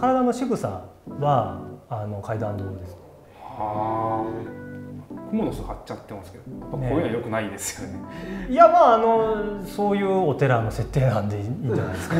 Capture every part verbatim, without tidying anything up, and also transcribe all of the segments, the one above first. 体の仕草はあの階段動です。はあ。クモの巣張っちゃってますけど、やっぱこういうのは良くないですよね。ねいやまああのそういうお寺の設定なんでいいんじゃないですか。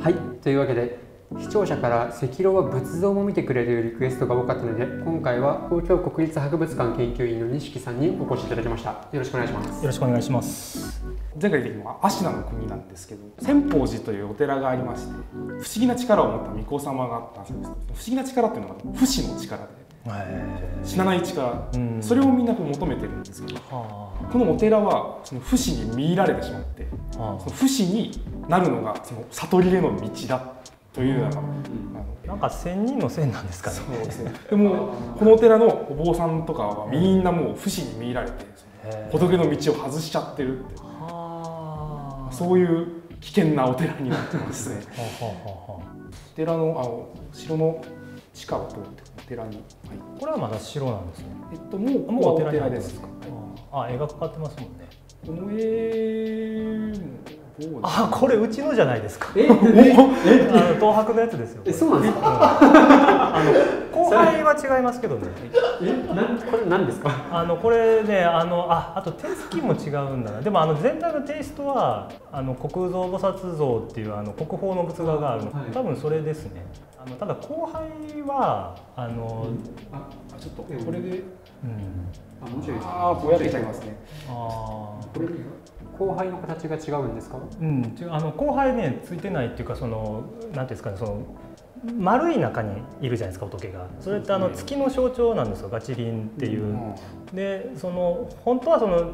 はい、というわけで視聴者から赤狼は仏像も見てくれというリクエストが多かったので、今回は東京国立博物館研究員の錦さんにお越しいただきました。よろしくお願いします。よろしくお願いします。前回出てきたのは芦名の国なんですけど、千宝寺というお寺がありまして、不思議な力を持った巫女様があったんです。不思議な力っていうのは不死の力で死なない力、うん、それをみんな求めてるんですけど、はあ、このお寺はその不死に見入られてしまって、はあ、その不死になるのがその悟りへの道だというような、うん、なんか仙人のせいなんですかね。そうですね。でもこのお寺のお坊さんとかはみんなもう不死に見入られて、その仏の道を外しちゃってるっていう、はあ、そういう危険なお寺になってますね。お寺のあ城の地下を通ってお寺に、はい、これはまだ城なんですね。えっともうもうお寺に入ってますか。あ、絵がかかってますもんね。この絵、あ、これうちのじゃないですか。え、え、あの東博のやつですよ。え、そうなんですか。あの後輩は違いますけどね。え、なんこれなんですか。あのこれね、あのああと手つきも違うんだな。でもあの全体のテイストはあの国蔵菩薩像っていうあの国宝の仏画があるの。はい、多分それですね。あのただ後輩はあの、うん、あちょっとこれで、うん、あもうちょいあぼやけちゃいますね。あこれで。後輩の形が違うんですか？うん、あの後輩ねついてないっていうか、そのなんていうんですかね、その丸い中にいるじゃないですか、仏が。それってあの月の象徴なんですよ、ガチリンっていう。うん、で、その本当はその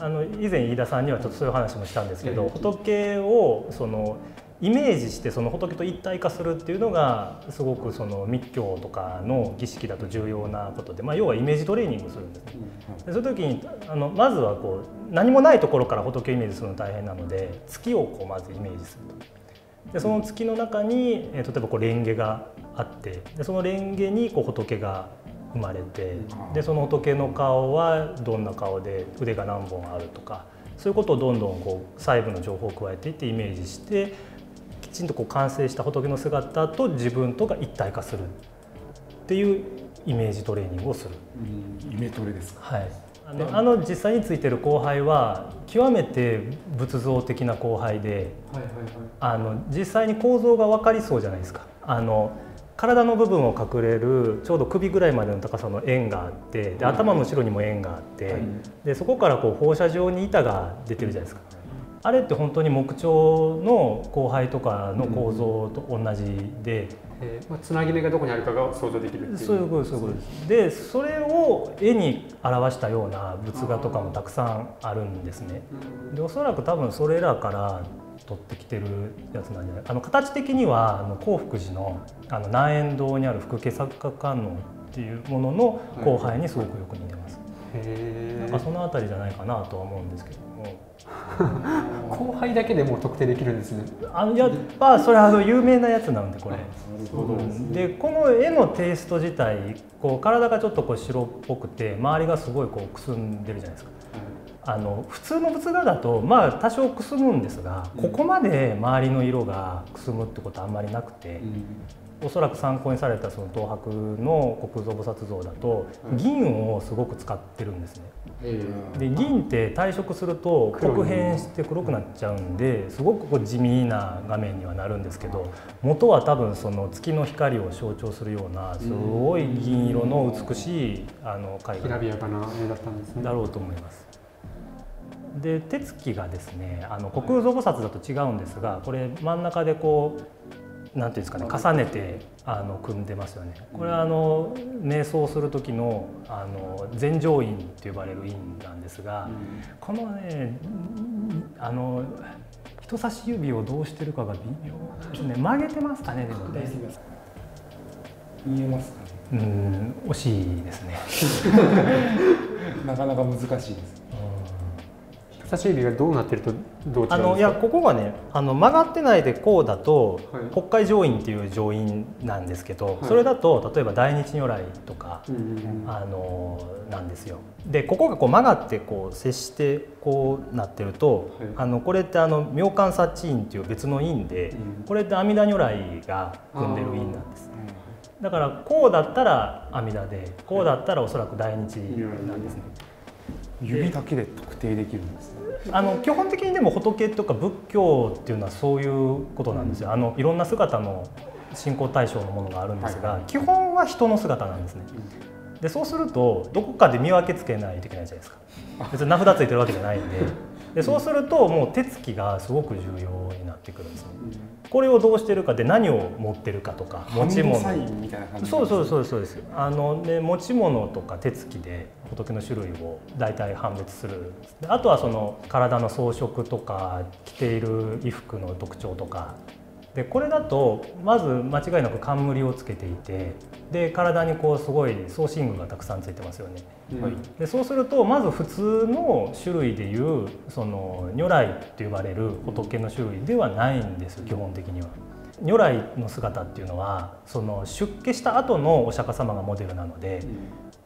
あの以前飯田さんにはちょっとそういう話もしたんですけど、うん、仏をそのイメージしてその仏と一体化するっていうのがすごくその密教とかの儀式だと重要なことで、まあ、要はイメージトレーニングをするんですね。でそういう時にあのまずはこう何もないところから仏をイメージするの大変なので、月をこうまずイメージすると。でその月の中に、えー、例えばこう蓮華があって、でその蓮華にこう仏が生まれて、でその仏の顔はどんな顔で腕が何本あるとか、そういうことをどんどんこう細部の情報を加えていってイメージして。きちんとこう完成した仏の姿と自分とが一体化するっていうイメージトレーニングをする。イメトレですか。はい。あの、あの実際についてる後輩は極めて仏像的な後輩で、あの実際に構造が分かりそうじゃないですか。あの体の部分を隠れるちょうど首ぐらいまでの高さの円があって、で頭の後ろにも円があって、でそこからこう放射状に板が出てるじゃないですか。あれって本当に木彫の後輩とかの構造と同じで、つなぎ目がどこにあるかが想像できるっていう。そういうことです。そういうことです。で、それを絵に表したような仏画とかもたくさんあるんですね。で、おそらく多分それらから取ってきてるやつなんじゃない。あの形的にはあの興福寺のあの南円堂にある福家作家観音っていうものの後輩にすごくよく似てます。なんかそのあたりじゃないかなとは思うんですけども。後輩だけでもう特定できるんですね。あのやっぱそれはあの有名なやつなんで、これ。でこの絵のテイスト自体、こう体がちょっとこう白っぽくて周りがすごいこうくすんでるじゃないですか。あの普通の仏画だとまあ多少くすむんですが、ここまで周りの色がくすむってことはあんまりなくて。おそらく参考にされたその東博の国蔵菩薩像だと銀をすごく使ってるんですね。で銀って退色すると黒変して黒くなっちゃうんで、すごくこう地味な画面にはなるんですけど、元は多分その月の光を象徴するようなすごい銀色の美しいあの絵画だろうと思います。で手つきがですね、あの国蔵菩薩だと違うんですが、これ真ん中でこう。なんていうんですかね、重ねてあの組んでますよね。これはあの瞑想する時のあの禅定院って呼ばれる院なんですが、うん、このねあの人差し指をどうしてるかが微妙ですね。曲げてますかね。でもね見えますかね。うん、惜しいですね。なかなか難しいです。うん人差し指がどうなってるとどう違うんですか？あのいやここがねあの曲がってないでこうだと、はい、北海上院っていう上院なんですけど、はい、それだと例えば大日如来とか、うん、あのなんですよ。でここがこう曲がってこう接してこうなってると、はい、あのこれってあの妙観察知院っていう別の院で、うん、これって阿弥陀如来が組んでる院なんです。だからこうだったら阿弥陀でこうだったらおそらく大日なんですね。指だけで特定できるんですね。あの基本的にでも仏とか仏教っていうのはそういうことなんですよ。あのいろんな姿の信仰対象のものがあるんですが、基本は人の姿なんですね。でそうするとどこかで見分けつけないといけないじゃないですか。別に名札ついてるわけじゃないんで。でそうするともう手つきがすごく重要になってくるんですね。これをどうしてるかで何を持ってるかとか持ち物、そうそうそうそうです。あので持ち物とか手つきで仏の種類を大体判別するんです。であとはその体の装飾とか着ている衣服の特徴とかで、これだとまず間違いなく冠をつけていて、で体にこうすごい装身具がたくさんついてますよね。うん、はい、でそうするとまず普通の種類でいうその如来って呼ばれる仏の種類ではないんですよ、基本的には。如来の姿っていうのはその出家した後のお釈迦様がモデルなので、うん、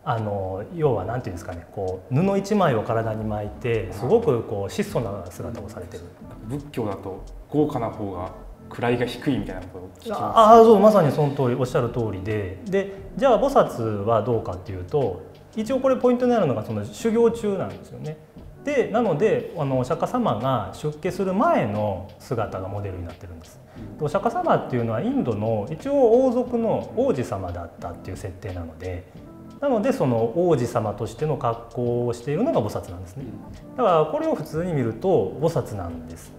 あの要は何て言うんですかね、こう布一枚を体に巻いてすごくこう質素な姿をされてる。仏教だと豪華な方が位が低いみたいなことを聞きます。ああ、そう、まさにその通り、おっしゃる通りで、でじゃあ菩薩はどうかっていうと、一応これポイントになるのがその修行中なんですよね。でなのであのお釈迦様が出家する前の姿がモデルになってるんです。お釈迦様っていうのはインドの一応王族の王子様だったっていう設定なので。なのでその王子様としての格好をしているのが菩薩なんですね。だからこれを普通に見ると菩薩なんです。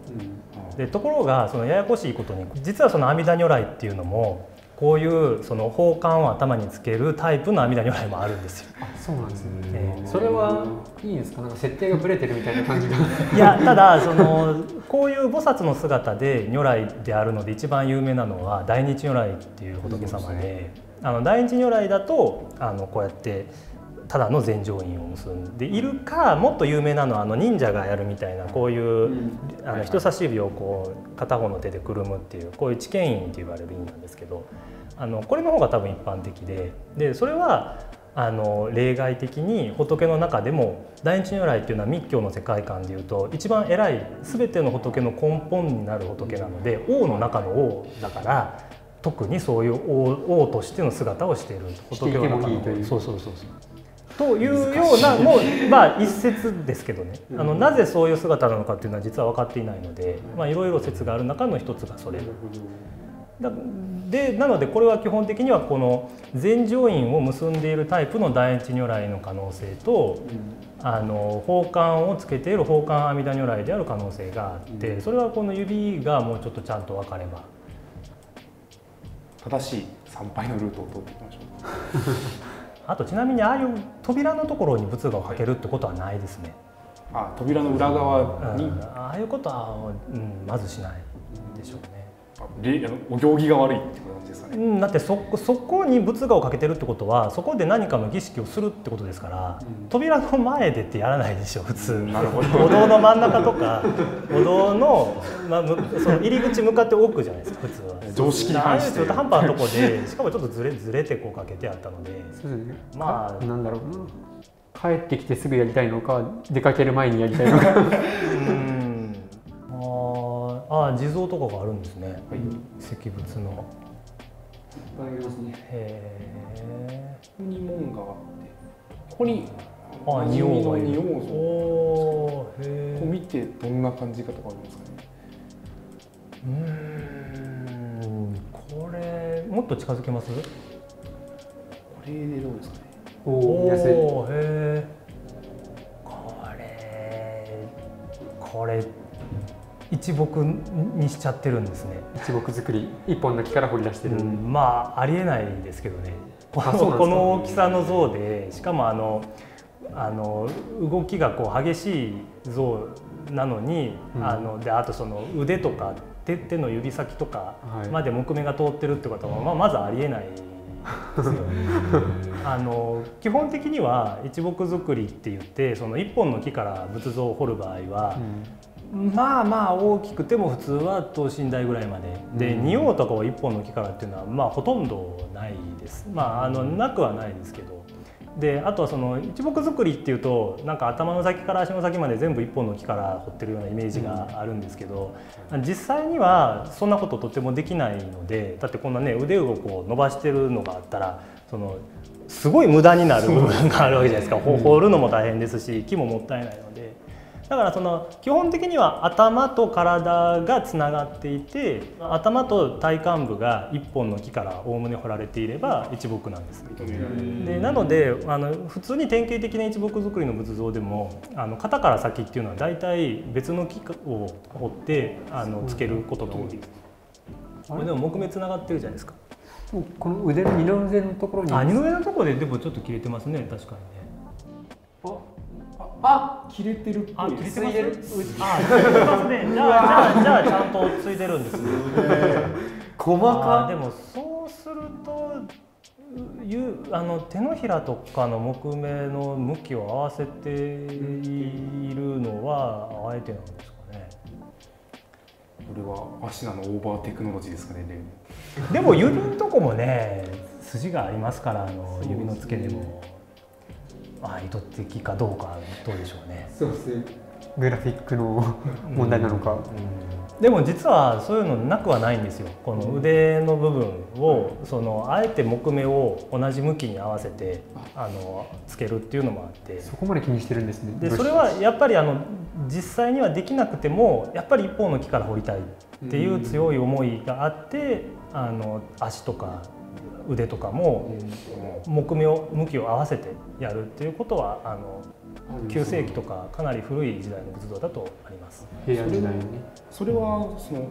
でところがそのややこしいことに、実はその阿弥陀如来っていうのもこういうその宝冠を頭につけるタイプの阿弥陀如来もあるんですよ。あ、そうなんですね。それはいいんですか？なんか設定がブレてるみたいな感じが。いや、ただそのこういう菩薩の姿で如来であるので一番有名なのは大日如来っていう仏様で。あの大日如来だとあのこうやってただの禅定院を結んでいるか、もっと有名なのはあの忍者がやるみたいなこういうあの人差し指をこう片方の手でくるむっていうこういう知見院って言われる院なんですけど、あのこれの方が多分一般的で、でそれはあの例外的に仏の中でも大日如来っていうのは密教の世界観でいうと一番偉い全ての仏の根本になる仏なので、王の中の王だから。特にそういう王、王としての姿をしている仏の中の、そうそうそうそうというようなもうまあ一説ですけどね。あのなぜそういう姿なのかっていうのは実は分かっていないので、まあいろいろ説がある中の一つがそれだ。でなのでこれは基本的にはこの禅定院を結んでいるタイプの大日如来の可能性と、あの宝冠をつけている宝冠阿弥陀如来である可能性があって、それはこの指がもうちょっとちゃんと分かれば。正しい参拝のルートを通っていきましょう。あとちなみにああいう扉のところに仏画をかけるってことはないですね。あ、扉の裏側に、うん、ああいうことは、うん、まずしないでしょうね。お行儀が悪いってことなんですかね。うん、だって そ, そこに仏画をかけてるってことはそこで何かの儀式をするってことですから、うん、扉の前でってやらないでしょ普通。なるほど。お堂の真ん中とかお堂の、まあ、その入り口向かって奥じゃないですか普通は。常識に反してる半端なとこで、しかもちょっとずれずれてこうかけてあったので、まあなんだろう、帰ってきてすぐやりたいのか出かける前にやりたいのか。うんああ、地蔵とかがあるんですね。はい、石仏の。いっぱいありますね。へえ。ここに門があって、ここにああ仁王像。おー、へえ。こう見てどんな感じかとかありますかね。うーん、これもっと近づけます？これでどうですかね。おお、へえ。これこれ。一木にしちゃってるんですね。一木作り、一本の木から掘り出してる、うん、まあありえないんですけどね。この大きさの像で、しかもあのあの動きがこう激しい像なのに、うん、あのであとその腕とか手、手の指先とかまで木目が通ってるってことは、まあ、まずありえないですよね。あの基本的には一木造りって言って、そのいっぽんの木から仏像を彫る場合は、うん、まあまあ大きくても普通は等身大ぐらいまでで、仁王とかをいっぽんの木からっていうのはまあほとんどないです。まあ、あのなくはないですけど。であとはその一木造りっていうと、なんか頭の先から足の先まで全部いっぽんの木から彫ってるようなイメージがあるんですけど、うん、実際にはそんなこととてもできないので、だってこんなね腕をこう伸ばしてるのがあったら、そのすごい無駄になる部分があるわけじゃないですか。彫るのも大変ですし、木ももったいないので。だからその基本的には頭と体がつながっていて、頭と体幹部がいっぽんの木からおおむね彫られていれば一木なんです。でなのであの普通に典型的な一木造りの仏像でも、あの肩から先っていうのは大体別の木を彫ってあのつけることが多い。これでも木目つながってるじゃないですか。この腕の二の腕のところに。あ、二の腕のところででもちょっと切れてますね、確かにね。あ、切れてるっぽい。ついでる。あ、ついでますね。じゃあ、じゃあ、ちゃんとついでるんですね。細か。でも、そうすると、ゆ、あの手のひらとかの木目の向きを合わせているのは、あえてなんですかね。これはアシナのオーバーテクノロジーですかね。でも、指のとこもね、筋がありますから、あの指の付け根も。意図的かどうか、どうでしょうね。そうですね。グラフィックの問題なのか、うんうん。でも実はそういうのなくはないんですよ。この腕の部分を、うん、そのあえて木目を同じ向きに合わせて、あのつけるっていうのもあって。そこまで気にしてるんですね。で、それはやっぱりあの実際にはできなくても、やっぱり一方の木から彫りたいっていう強い思いがあって、うん、あの足とか。腕とかも木目を向きを合わせてやるっていうことは、あのきゅうせいきとかかなり古い時代の仏像だとあります。平安時代に。それはその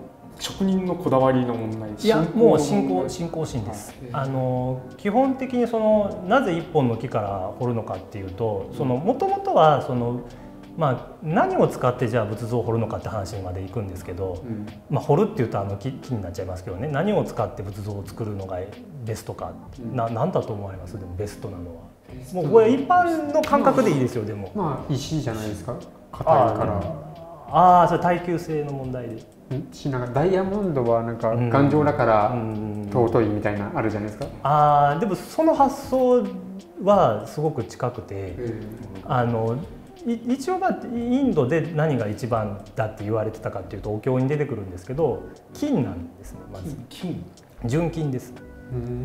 職人のこだわりの問題。いや、もう信仰信仰心です。あの基本的にそのなぜ一本の木から彫るのかっていうと、その元々はそのまあ、何を使ってじゃあ仏像を彫るのかって話にまでいくんですけど、うん、まあ彫るっていうとあの 木, 木になっちゃいますけどね、何を使って仏像を作るのがベストか、うん、な何だと思われます？でもベストなのはもうこれ一般の感覚でいいですよ。でもまあ石じゃないですか、硬いから。ああ、それ耐久性の問題で、なんかダイヤモンドはなんか頑丈だから尊いみたいなあるじゃないですか。ああ、でもその発想はすごく近くて、あの一応がインドで何が一番だって言われてたかっていうと、お経に出てくるんですけど、金なんですね。まず金、純金です。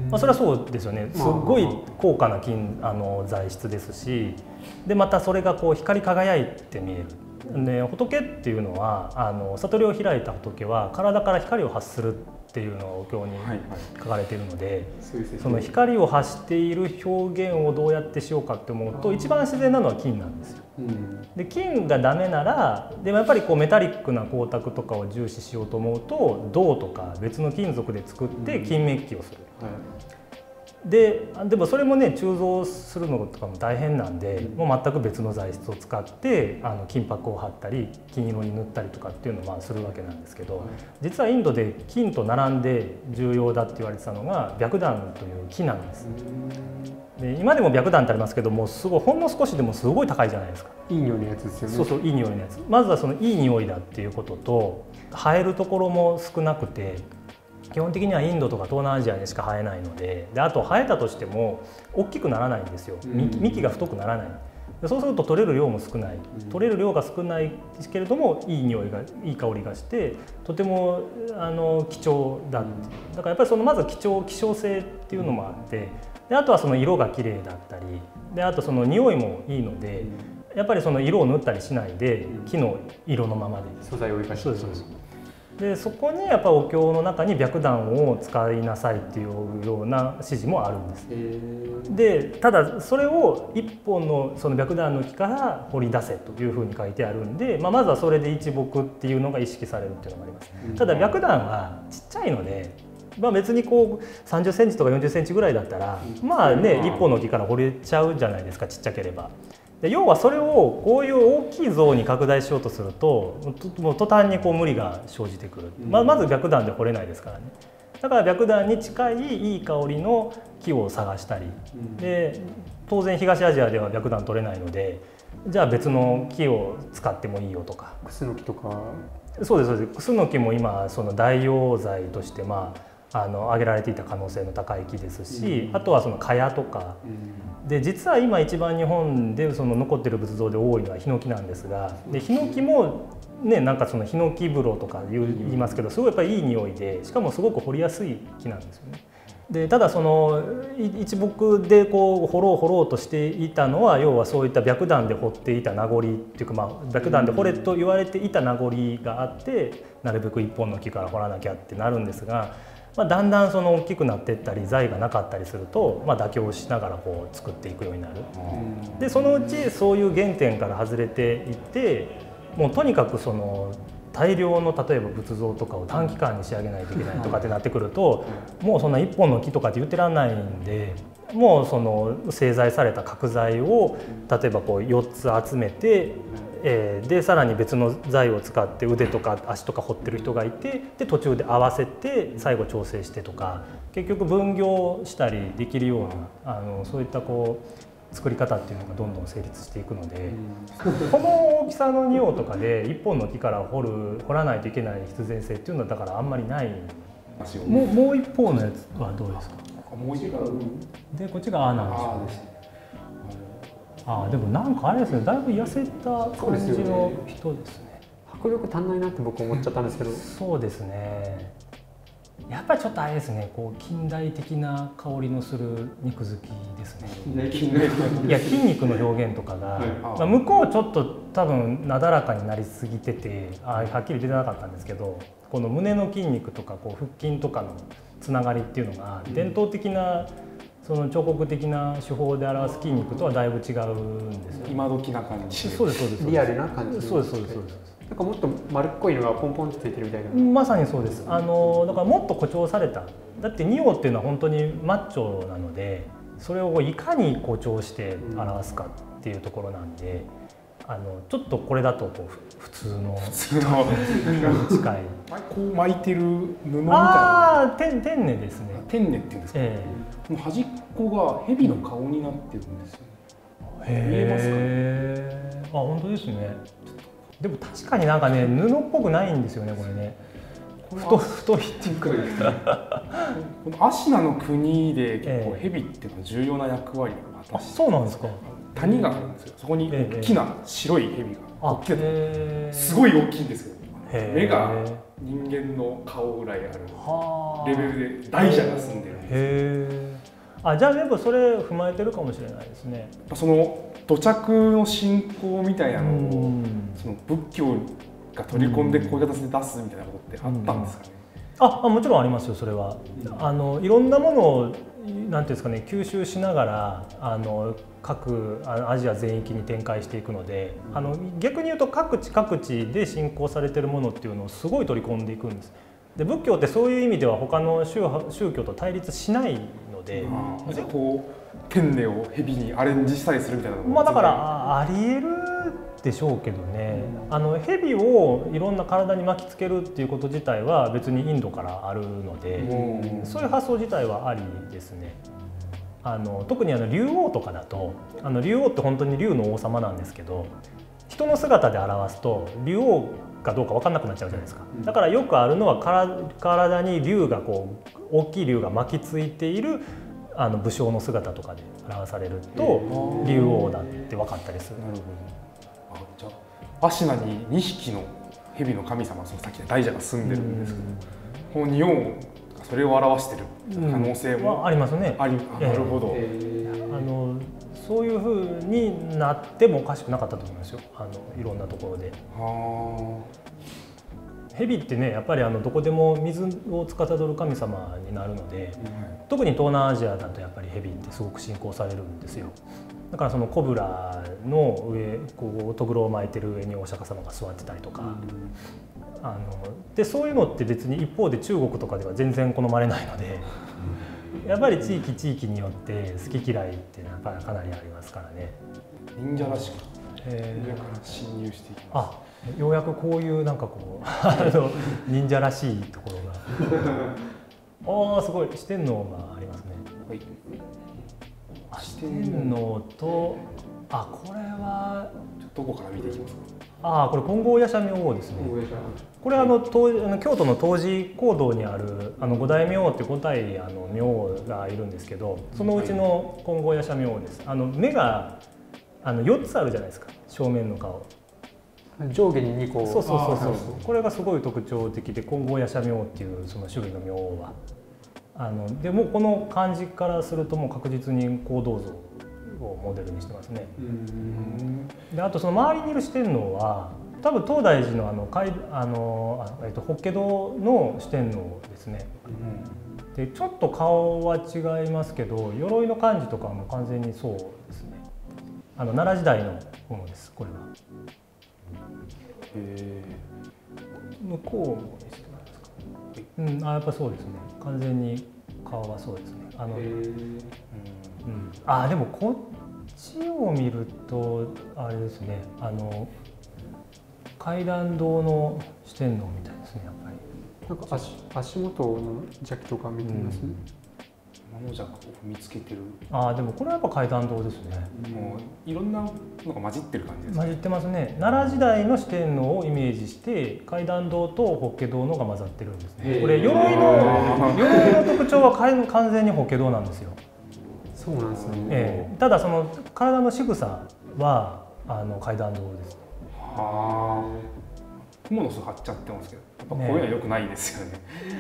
まあそれはそうですよね。すごい高価な金、あの材質ですし、でまたそれがこう光り輝いて見える。ね、仏っていうのはあの悟りを開いた仏は体から光を発するっていうのをお経に書かれているので、その光を発している表現をどうやってしようかって思うと、一番自然なのは金なんですよ。うん、で金がダメなら、でもやっぱりこうメタリックな光沢とかを重視しようと思うと、銅とか別の金属で作って金メッキをする。うん、はい、で, でもそれもね、鋳造するのとかも大変なんで、うん、もう全く別の材質を使ってあの金箔を貼ったり金色に塗ったりとかっていうのをまあするわけなんですけど、はい、実はインドで金と並んで重要だって言われてたのが白檀という木なんです。で今でも白檀ってありますけども、すごいほんの少しでもすごい高いじゃないですか。いい匂いのやつですよね。そうそう、いい匂いのやつ。まずはそのいい匂いだっていうことと、生えるところも少なくて。基本的にはインドとか東南アジアでしか生えないの で, であと生えたとしても大きくならないんですよ。幹が太くならない。でそうすると取れる量も少ない。取れる量が少ないですけれども、いい匂いがいい香りがして、とてもあの貴重だって。だからやっぱりそのまず貴重希少性っていうのもあって、であとはその色が綺麗だったり、であとその匂いもいいので、やっぱりその色を塗ったりしないで木の色のままで素材を生かして。でそこにやっぱお経の中に白檀を使いなさいっていうような指示もあるんです。でただそれを一本のその白檀の木から掘り出せというふうに書いてあるんで、まあ、まずはそれで一木っていうのが意識されるっていうのがあります。ただ白檀はちっちゃいので、まあ、別にこうさんじゅっセンチとかよんじゅっセンチぐらいだったら、まあね、一本の木から掘れちゃうじゃないですか、ちっちゃければ。要はそれをこういう大きい像に拡大しようとすると、もう途端にこう無理が生じてくる。まあ、まず白檀で彫れないですからね。だから白檀に近いいい香りの木を探したり、うん、で当然東アジアでは白檀取れないので、じゃあ別の木を使ってもいいよとか。クスノキとか。そうですそうです。クスノキも今その代用材としてまあ。あの挙げられていた可能性の高い木ですし、うん、あとはその茅とか、うん、で実は今一番日本でその残ってる仏像で多いのはヒノキなんですが、でヒノキもね、なんかそのヒノキ風呂とか言いますけど、すごいやっぱりいい匂いで、しかもすごく掘りやすい木なんですよね。でただその一木でこう掘ろう掘ろうとしていたのは、要はそういった白檀で掘っていた名残っていうか、まあ、白檀で掘れと言われていた名残があって、なるべく一本の木から掘らなきゃってなるんですが。まあだんだんその大きくなっていったり財がなかったりすると、まあ妥協しながらこう作っていくようになる。でそのうちそういう原点から外れていって、もうとにかくその大量の例えば仏像とかを短期間に仕上げないといけないとかってなってくると、もうそんないっぽんの木とかって言ってらんないんで、もうその製材された角材を例えばこうよっつ集めて。でさらに別の材を使って腕とか足とか彫ってる人がいて、で途中で合わせて最後調整してとか、結局分業したりできるようなあのそういったこう作り方っていうのがどんどん成立していくので、うん、この大きさの仁王とかでいっぽんの木から彫る彫らないといけない必然性っていうのはだからあんまりない。もう、もう一方のやつはどうですか？もう一方でこっちがあなんですよ。ああでもなんかあれですね、だいぶ痩せた感じの人ですね。迫力足んないなって僕思っちゃったんですけど。そうですね。やっぱりちょっとあれですね、こう近代的な香りのする肉付きですね。近代的な。いや筋肉の表現とかが、はい、まあ向こうちょっと多分なだらかになりすぎてて、あはっきり出てなかったんですけど、この胸の筋肉とかこう腹筋とかのつながりっていうのが伝統的な。その彫刻的な手法で表す筋肉とはだいぶ違うんですよ。今時な感じ。そうですそうです。リアルな感じ。そうですそうですそうです。なんかもっと丸っこいのがポンポンってついてるみたいな。まさにそうです。あのだからもっと誇張された。だって仁王っていうのは本当にマッチョなので、それをいかに誇張して表すかっていうところなんで、あのちょっとこれだとこう普通の近い。こう巻いてる布みたいな。ああ、天根ですね。天根って言うんですか。ええ。端っこが蛇の顔になってるんですよね。見えますかね。あ、本当ですね。でも確かになんかね、布っぽくないんですよね、これね。太太いっていうか。このアシナの国で結構蛇っていうのは重要な役割を果たして。あ、そうなんですか。谷があるんですよ。そこに大きな白い蛇が。大きい。すごい大きいんですけど。目が人間の顔ぐらいあるレベルで大蛇が住んでるんですよ。あ、じゃあやっぱそれ踏まえてるかもしれないですね。その土着の信仰みたいなのをその仏教が取り込んでこういう形で出すみたいなことってあったんですかね。ああ、もちろんありますよ。それはあのいろんなものをなんていうんですかね、吸収しながらあの各アジア全域に展開していくので、あの逆に言うと各地各地で信仰されてるものっていうのをすごい取り込んでいくんです。で仏教ってそういう意味では他の宗派宗教と対立しない。でこう天根を蛇にアレンジしたりするみたいなのもまあだからありえるでしょうけどね、うん、あの蛇をいろんな体に巻きつけるっていうこと自体は別にインドからあるので、うん、そういう発想自体はありですね。あの特にあの竜王とかだと、あの竜王って本当に竜の王様なんですけど、人の姿で表すと竜王かどうか分かんなくなっちゃうじゃないですか。だからよくあるのはから体に竜がこう大きい竜が巻きついているあの武将の姿とかで表されると竜王だって分かったりする。なるほど。あ、じゃあアシナににひきの蛇の神様、そのさっきの大蛇が住んでるんですけど、この仁王がそれを表してる可能性もありますね。あり、なるほど。あのそういうふうになってもおかしくなかったと思いますよ。あのいろんなところで。はあ。蛇ってね、やっぱりあのどこでも水を司る神様になるので、うん、特に東南アジアだとやっぱり蛇ってすごく信仰されるんですよ。だからそのコブラの上こうトグロを巻いてる上にお釈迦様が座ってたりとか、うん、あのでそういうのって別に一方で中国とかでは全然好まれないので、うん、やっぱり地域地域によって好き嫌いってやっぱりかなりありますからね。忍者らしく上から侵入していきます。あ、ようやくこういうなんかこうあの忍者らしいところがああすごい、四天王がありますね。はい、四天王と、あ、これはどこから見ていきますか。ああ、これ金剛夜叉明王ですね。これはあの京都の東寺講堂にあるあの五大明王って五体あの明王がいるんですけど、そのうちの金剛夜叉明王です。あの目があのよっつあるじゃないですか、正面の顔。上下ににこ。そうそうそうそう。これがすごい特徴的で、金剛夜叉明王っていうその種類の明王は。あのでもこの漢字からするともう確実に行動像をモデルにしてますね。で、あとその周りにいる四天王は多分東大寺のあの海あのえっと法華堂の四天王ですね。でちょっと顔は違いますけど、鎧の漢字とかも完全にそうですね。あの奈良時代のものです。これは。向こうもですか。うん、あ、やっぱそうですね。完全に顔はそうですね。あの、うん、あ、でもこっちを見るとあれですね。あの階段堂の四天王みたいですね。やっぱり。なんか足足元のジャケとか見てますね。魔のジャケを見つけてる。あ、でもこれはやっぱ階段堂ですね。もういろんなのが混じってる感じですね。混じってますね。奈良時代の四天王をイメージして階段堂と法華堂のが混ざってるんですね。これ鎧の鎧の特徴は完全に法華堂なんですよ。そうなんですね。ええ、ただその体の仕草はあの階段堂です。はあ。蜘蛛の巣張っちゃってますけど、やっぱこういうのは良くないですよね。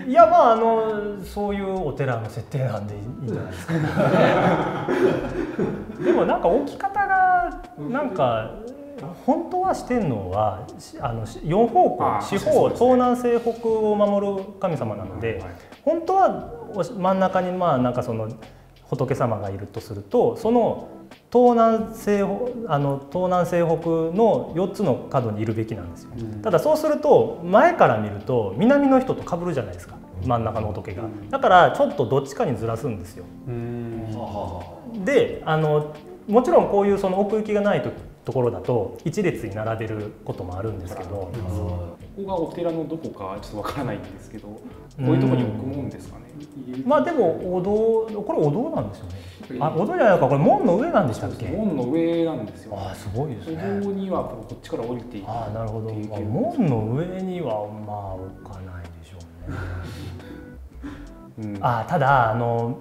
ね、いや、まああのそういうお寺の設定なんでいいんじゃないですか、ね。でもなんか置き方がなんか本当は四天王はあの四方向、四方、東南西北を守る神様なので、はい、本当は真ん中にまあなんかその仏様がいるとすると、その東南西あの東南西北のよっつの角にいるべきなんですよ。うん、ただそうすると前から見ると南の人と被るじゃないですか、真ん中の仏が。だからちょっとどっちかにずらすんですよ。うん、であのもちろんこういうその奥行きがないとところだと一列に並べることもあるんですけど、ここがお寺のどこかちょっとわからないんですけど、こういうところに置くもんですかね。まあでもお堂、これお堂なんですよね。あ、お堂じゃないか、これ門の上なんでしたっけ。門の上なんですよ。あ、すごいですね。お堂にはこっちから降りていく。あ、なるほど。門の上にはまあ置かないでしょうね。あ、ただあの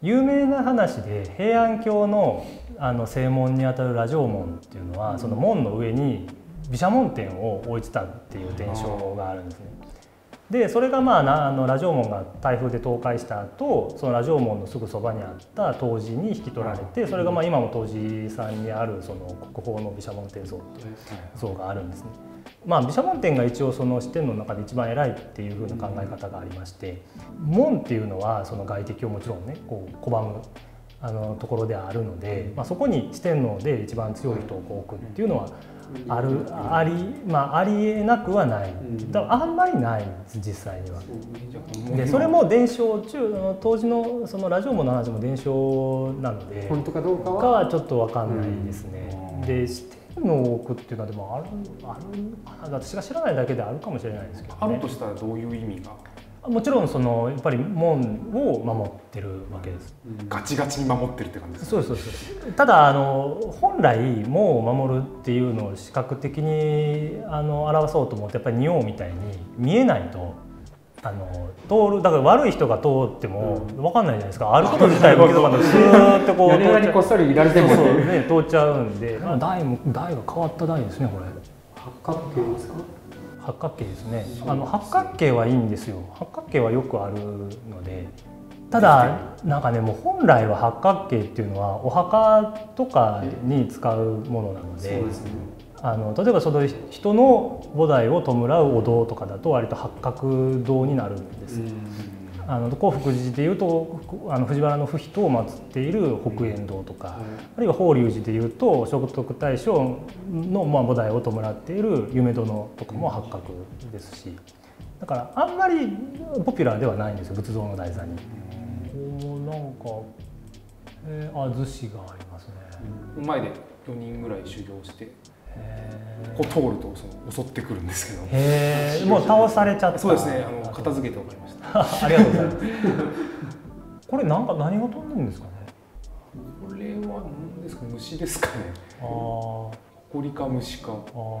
有名な話で平安京のあの正門にあたる羅城門っていうのは、その門の上に毘沙門天を置いてたっていう伝承があるんですね。でそれがまああの羅城門が台風で倒壊した後、その羅城門のすぐそばにあった東寺に引き取られて、それがまあ今も東寺さんにあるその国宝の毘沙門天像っていう像があるんですね。まあ毘沙門天が一応その四天王の中で一番偉いっていう風な考え方がありまして、門っていうのはその外敵をもちろんねこう拒むあのところであるので、まあ、そこに四天王で一番強い人をこう置くっていうのはある、あり、まあ、ありえなくはない。だからあんまりないんです、実際には。でそれも伝承中、当時のその羅城門の話も伝承なので本当かどうかはちょっと分かんないですね。うん、で四天王を置くっていうのはでもある、ある、私が知らないだけであるかもしれないですけど、ね、あるとしたらどういう意味が。もちろんそのやっぱり門を守ってるわけです。ガチガチに守ってるって感じですか。そうですそうです。ただあの本来門を守るっていうのを視覚的にあの表そうと思って、やっぱり仁王みたいに見えないとあの通る、だから悪い人が通っても分かんないじゃないですか。あること自体がスーッとこう通っちゃう。こっそりいられてもね通っちゃうんで。台も台が変わった台ですねこれ。八角形ですか。八角形ですね。あの八角形はいいんですよ。八角形はよくあるので、ただなんかね、もう本来は八角形っていうのはお墓とかに使うものなので、あの例えばその人の菩提を弔うお堂とかだと割と八角堂になるんです。あの興福寺でいうとあの藤原の不比等を祀っている北円堂とか、あるいは法隆寺でいうと聖徳太子のまあ菩提を弔っている夢殿とかも八角ですし、だからあんまりポピュラーではないんですよ、仏像の台座に。お、なんか、えー、あ、厨子がありますね。前でよにんぐらい修行して、こう通ると襲ってくるんですけど、へえ、もう倒されちゃった。そうですね、あの片付けておりました。ありがとうございます。これなんか何が飛んでるんですかね。これは何ですか、虫ですかね。ああ、ホコリか虫か。あ、こ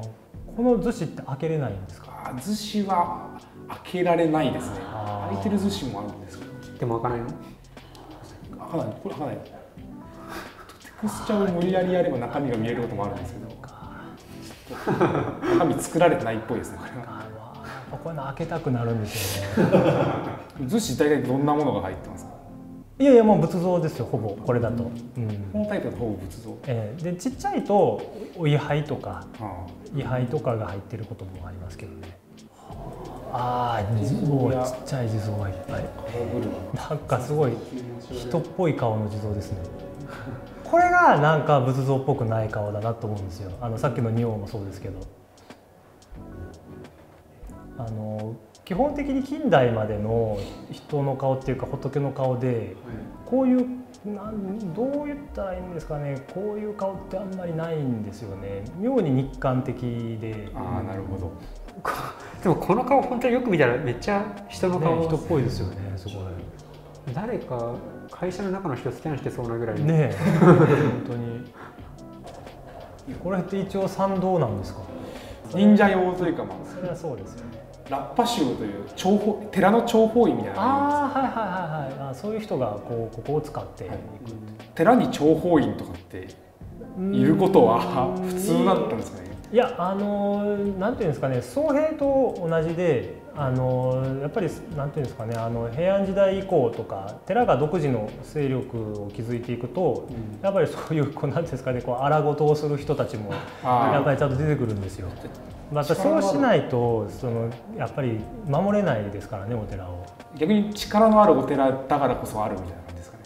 の厨子って開けれないんですか。厨子は開けられないですね。開いてる厨子もあるんですけど、でも開かないの。開かない、これ開かない。テクスチャーを無理やりやれば中身が見えることもあるんですけど、中身作られてないっぽいですね、これは。こういうの開けたくなるんですよね。厨子大体どんなものが入ってますか。いやいや、もう仏像ですよ、ほぼこれだと。このタイプはほぼ仏像。ええ、でちっちゃいとお位牌とか、位牌とかが入ってることもありますけどね。ああ、地蔵、ちっちゃい地蔵がいっぱい。なんかすごい人っぽい顔の地蔵ですね。これがなんか仏像っぽくない顔だなと思うんですよ。あのさっきの仁王もそうですけど。あの基本的に近代までの人の顔っていうか仏の顔で、こういうなんどう言ったらいいんですかね、こういう顔ってあんまりないんですよね。妙に日韓的で。ああ、なるほど。でもこの顔本当によく見たらめっちゃ人の顔、ね、人っぽいですよね。すごい。誰か会社の中の人スキャンしてそうなぐらいね。本当に。これって一応参道なんですか。忍者用というか、まあそれはそうですよね。ラッパ宗という長方寺の長方位みたいな。ああ、はいはいはいはい。あ、そういう人がこうここを使って、はい、寺に長方位とかっていることは普通だったんですかね。いや、あのなんていうんですかね、僧兵と同じで、あのやっぱりなんていうんですかね、あの平安時代以降とか寺が独自の勢力を築いていくと、うん、やっぱりそういうこうなんていうんですかね、こう荒事をする人たちもやっぱりちゃんと出てくるんですよ。またそうしないとそのやっぱり守れないですからね、お寺を。逆に力のあるお寺だからこそあるみたいな感じですかね。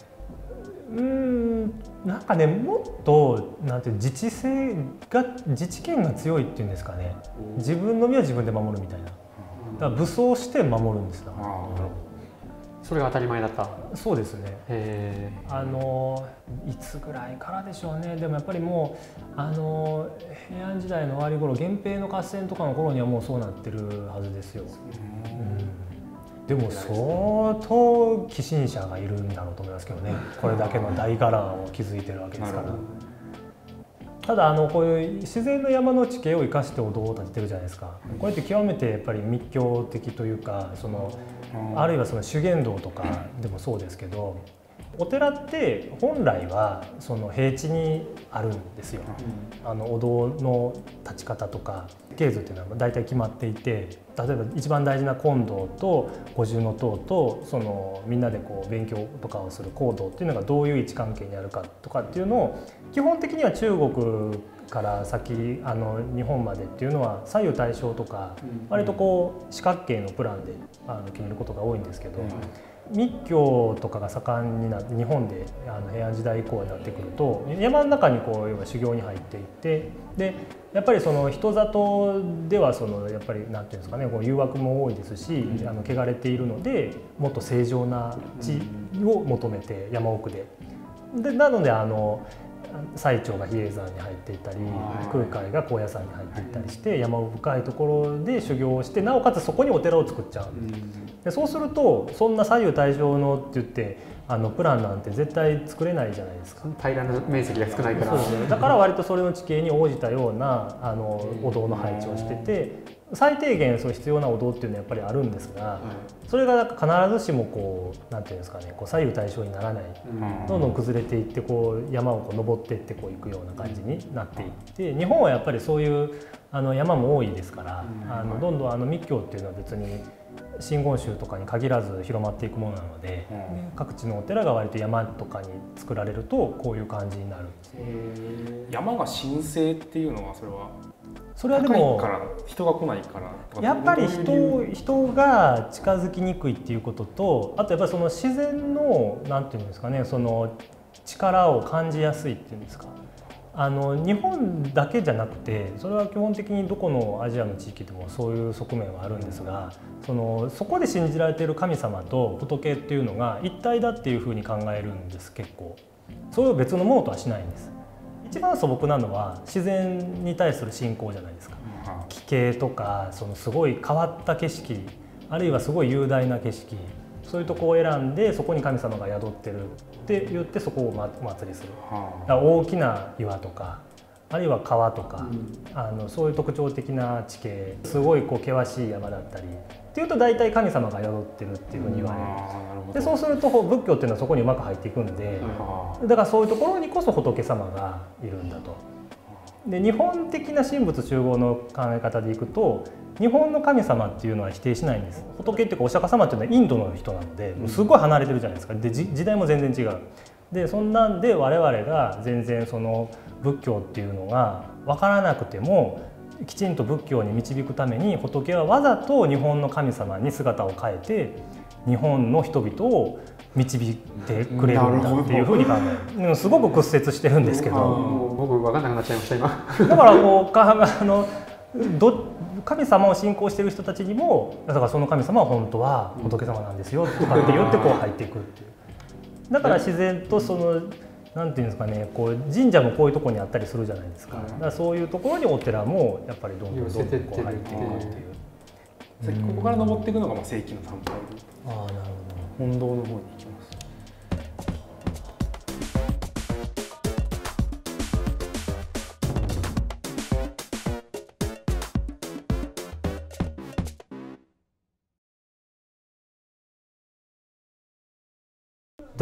うーん、なんかね、もっとなんていう自治性が自治権が強いっていうんですかね。自分の身は自分で守るみたいな。だから武装して守るんですな。それが当たり前だった。そうですね。へー、あのいつぐらいからでしょうね。でもやっぱりもうあの平安時代の終わり頃、源平の合戦とかの頃にはもうそうなってるはずですよ。うん、でも相当寄進者がいるんだろうと思いますけどね。これだけの大伽藍を築いてるわけですから。ただあのこういう自然の山の地形を生かしてお堂を建ててるじゃないですか。これって極めてやっぱり密教的というか、そのあるいはその修験道とかでもそうですけど、お寺って本来はその平地にあるんですよ。あのお堂の立ち方とか経図っていうのは大体決まっていて、例えば一番大事な金堂と五重塔とそのみんなでこう勉強とかをする講堂っていうのがどういう位置関係にあるかとかっていうのを、基本的には中国から先あの日本までっていうのは左右対称とか、割とこう四角形のプランであの決めることが多いんですけど。密教とかが盛んになって日本であの平安時代以降になってくると、山の中にこう要は修行に入っていって、でやっぱりその人里ではそのやっぱりなんていうんですかね、こう誘惑も多いですし、あの汚れているのでもっと正常な地を求めて山奥で。でなのであの最澄が比叡山に入っていったり、空海が高野山に入っていったりして、山深いところで修行をして、なおかつそこにお寺を作っちゃう。でそうするとそんな左右対称のって言ってあのプランなんて絶対作れないじゃないですか。平らな面積が少ないから。そうですね、だから割とそれの地形に応じたようなあのお堂の配置をしてて、最低限その必要なお堂っていうのはやっぱりあるんですが、それが必ずしもこうなんていうんですかね、こう左右対称にならない、どんどん崩れていって、こう山をこう登っていってこう行くような感じになっていって、日本はやっぱりそういうあの山も多いですから、あのどんどんあの密教っていうのは別に真言宗とかに限らず広まっていくものなので、うん、各地のお寺が割と山とかに作られるとこういう感じになる。山が神聖っていうのはそれはそれはでも人が来ないからやっぱり 人, 人が近づきにくいっていうことと、あとやっぱりその自然のなんていうんですかね、その力を感じやすいっていうんですか。あの日本だけじゃなくて、それは基本的にどこのアジアの地域でもそういう側面はあるんですが、そのそこで信じられている神様と仏っていうのが一体だっていうふうに考えるんです。結構それを別のものとはしないんです。一番素朴なのは自然に対する信仰じゃないですか。奇形とかそのすごい変わった景色、あるいはすごい雄大な景色、そういうとこを選んでそこに神様が宿ってるって言ってそこをお祭りする。だから大きな岩とかあるいは川とか、うん、あのそういう特徴的な地形、すごいこう険しい山だったりっていうと大体神様が宿ってるっていうふうに言われる。でそうすると仏教っていうのはそこにうまく入っていくんで、だからそういうところにこそ仏様がいるんだと。で日本的な神仏集合の考え方でいくと日本の神様っていうのは否定しないんです。仏っていうかお釈迦様っていうのはインドの人なのですごい離れてるじゃないですか。で時代も全然違う。でそんなんで我々が全然その仏教っていうのが分からなくてもきちんと仏教に導くために仏はわざと日本の神様に姿を変えて日本の人々を導いてくれるんだっていうふうに考える。すごく屈折してるんですけど、僕分かんなくなっちゃいました今。だからこうかあのど神様を信仰してる人たちにもだからその神様は本当は仏様なんですよとかって言ってこう入っていくっていう。だから自然とそのなんていうんですかね、こう神社もこういうところにあったりするじゃないですか。だからそういうところにお寺もやっぱりどんどんどんどんこう入っていくっていう。ここから登っていくのが正規の参拝。ああなるほど。本堂の方に行